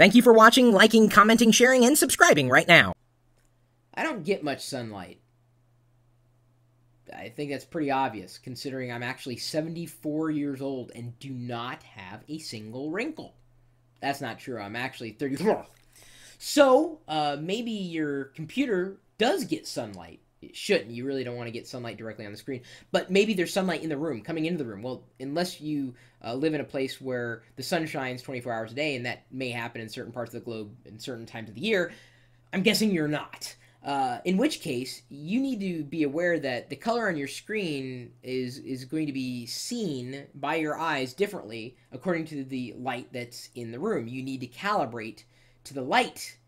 Thank you for watching, liking, commenting, sharing, and subscribing right now. I don't get much sunlight. I think that's pretty obvious, considering I'm actually 74 years old and do not have a single wrinkle. That's not true. I'm actually 34. So, maybe your computer does get sunlight. It shouldn't. You really don't want to get sunlight directly on the screen. But maybe there's sunlight in the room, coming into the room. Well, unless you live in a place where the sun shines 24 hours a day, and that may happen in certain parts of the globe in certain times of the year, I'm guessing you're not. In which case, you need to be aware that the color on your screen is going to be seen by your eyes differently according to the light that's in the room. You need to calibrate to the light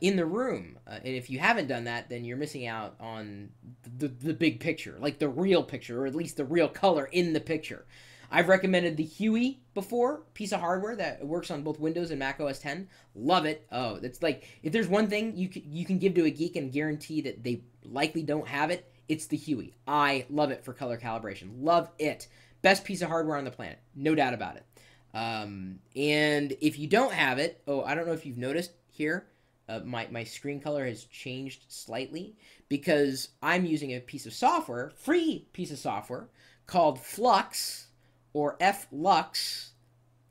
in the room. And if you haven't done that, then you're missing out on the big picture, like the real picture, or at least the real color in the picture. I've recommended the Huey before, piece of hardware that works on both Windows and Mac OS X. Love it. Oh, that's like, if there's one thing you can give to a geek and guarantee that they likely don't have it, it's the Huey. I love it for color calibration. Love it. Best piece of hardware on the planet. No doubt about it. And if you don't have it, oh, I don't know if you've noticed here, my screen color has changed slightly because I'm using a piece of software, free piece of software, called f.lux. Or f.lux,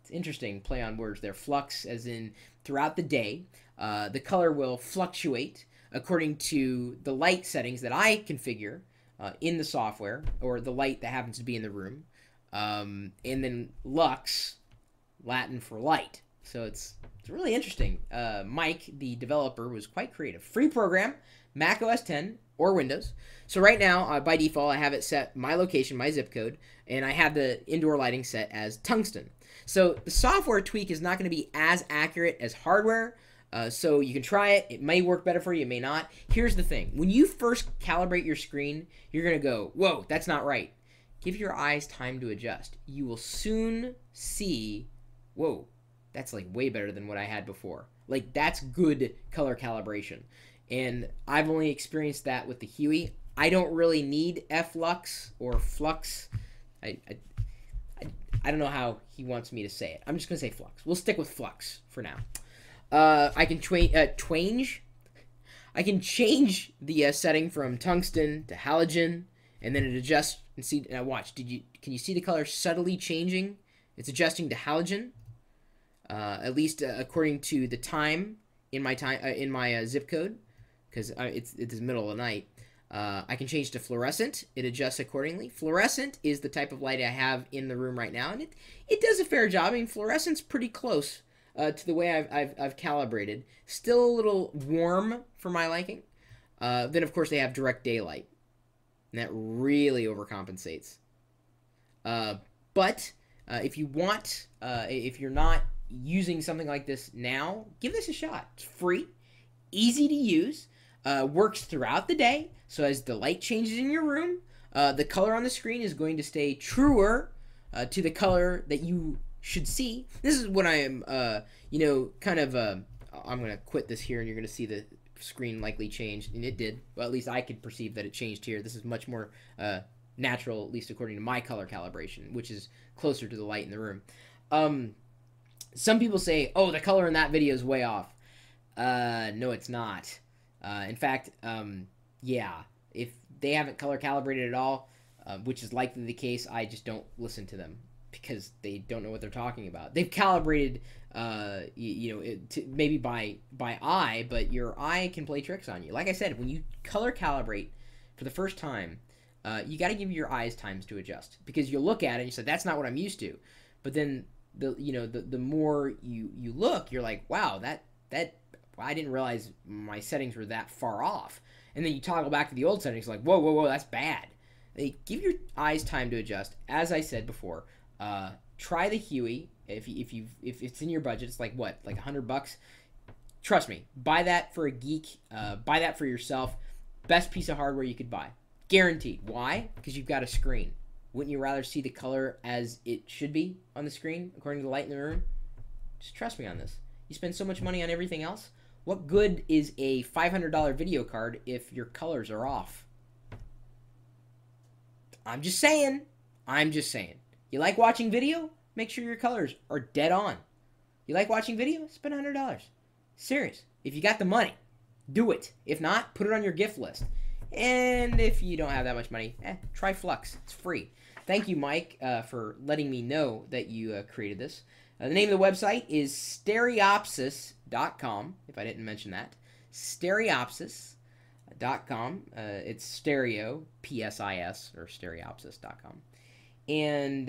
it's interesting play on words there, flux as in throughout the day, the color will fluctuate according to the light settings that I configure in the software, or the light that happens to be in the room, and then lux, Latin for light. So it's really interesting. Mike, the developer, was quite creative. Free program, Mac OS X or Windows. So right now, by default, I have it set my location, my zip code, and I have the indoor lighting set as tungsten. So the software tweak is not going to be as accurate as hardware, so you can try it. It may work better for you, it may not. Here's the thing. When you first calibrate your screen, you're going to go, whoa, that's not right. Give your eyes time to adjust. You will soon see, whoa, that's like way better than what I had before. Like, that's good color calibration. And I've only experienced that with the Huey. I don't really need f.lux or flux. I don't know how he wants me to say it. I'm just going to say flux. We'll stick with flux for now. I can change the setting from tungsten to halogen, and then it adjusts and see. Now watch. Can you see the color subtly changing? It's adjusting to halogen, at least according to the time in my zip code. Because it is middle of the night. I can change to fluorescent. It adjusts accordingly. Fluorescent is the type of light I have in the room right now, and it does a fair job. I mean, fluorescent's pretty close to the way I've calibrated. Still a little warm for my liking. Then, of course, they have direct daylight, and that really overcompensates. But if you want, if you're not using something like this now, give this a shot. It's free, easy to use. Works throughout the day, so as the light changes in your room, the color on the screen is going to stay truer to the color that you should see. This is what I am, I'm going to quit this here, and you're going to see the screen likely changed, and it did. Well, at least I could perceive that it changed here. This is much more natural, at least according to my color calibration, which is closer to the light in the room. Some people say, oh, the color in that video is way off. No, it's not. In fact, yeah, if they haven't color calibrated at all, which is likely the case, I just don't listen to them because they don't know what they're talking about. They've calibrated, maybe by eye, but your eye can play tricks on you. Like I said, when you color calibrate for the first time, you got to give your eyes time to adjust, because you'll look at it and you say, that's not what I'm used to. But then the more you look, you're like, wow, that. I didn't realize my settings were that far off. And then you toggle back to the old settings, like, whoa, whoa, whoa, that's bad. They give your eyes time to adjust. As I said before, try the Huey. If it's in your budget, it's like what, like $100? Trust me, buy that for a geek. Buy that for yourself. Best piece of hardware you could buy, guaranteed. Why? Because you've got a screen. Wouldn't you rather see the color as it should be on the screen according to the light in the room? Just trust me on this. You spend so much money on everything else. What good is a $500 video card if your colors are off? I'm just saying. I'm just saying. You like watching video? Make sure your colors are dead on. You like watching videos? Spend $100. Serious. If you got the money, do it. If not, put it on your gift list. And if you don't have that much money, try Flux. It's free. Thank you, Mike, for letting me know that you created this. The name of the website is stereopsis.com, if I didn't mention that. Stereopsis.com. It's stereo, P-S-I-S, or stereopsis.com. And,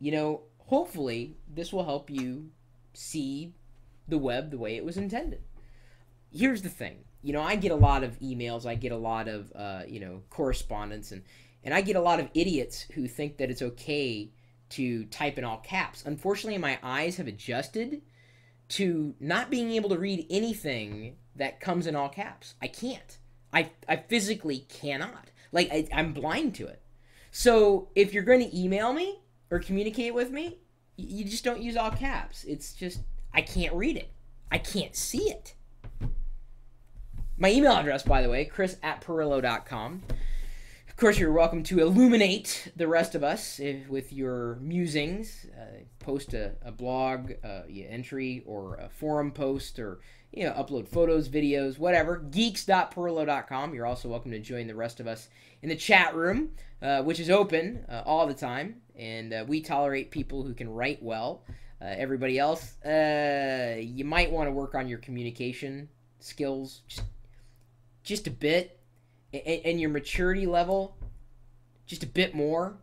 you know, hopefully this will help you see the web the way it was intended. Here's the thing. You know, I get a lot of emails. I get a lot of, you know, correspondence. And I get a lot of idiots who think that it's okay to type in all caps. Unfortunately, my eyes have adjusted to not being able to read anything that comes in all caps. I can't. I physically cannot. Like, I'm blind to it. So if you're going to email me or communicate with me, you just don't use all caps. It's just, I can't read it. I can't see it. My email address, by the way, chris@pirillo.com. Of course, you're welcome to illuminate the rest of us with your musings. Post a blog entry or a forum post, or you know, upload photos, videos, whatever. Geeks.pirillo.com. You're also welcome to join the rest of us in the chat room, which is open all the time. And we tolerate people who can write well. Everybody else, you might want to work on your communication skills. Just a bit, and your maturity level just a bit more.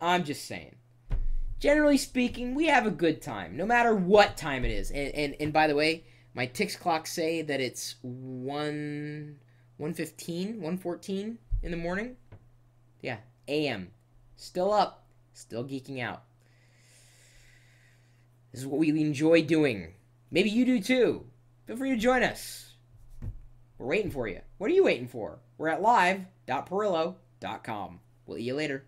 I'm just saying, generally speaking, we have a good time no matter what time it is. And by the way, my ticks clocks say that it's 1:14 in the morning. Yeah, a.m. Still up, still geeking out. This is what we enjoy doing. Maybe you do too. Feel free to join us. We're waiting for you. What are you waiting for? We're at live.pirillo.com. We'll see you later.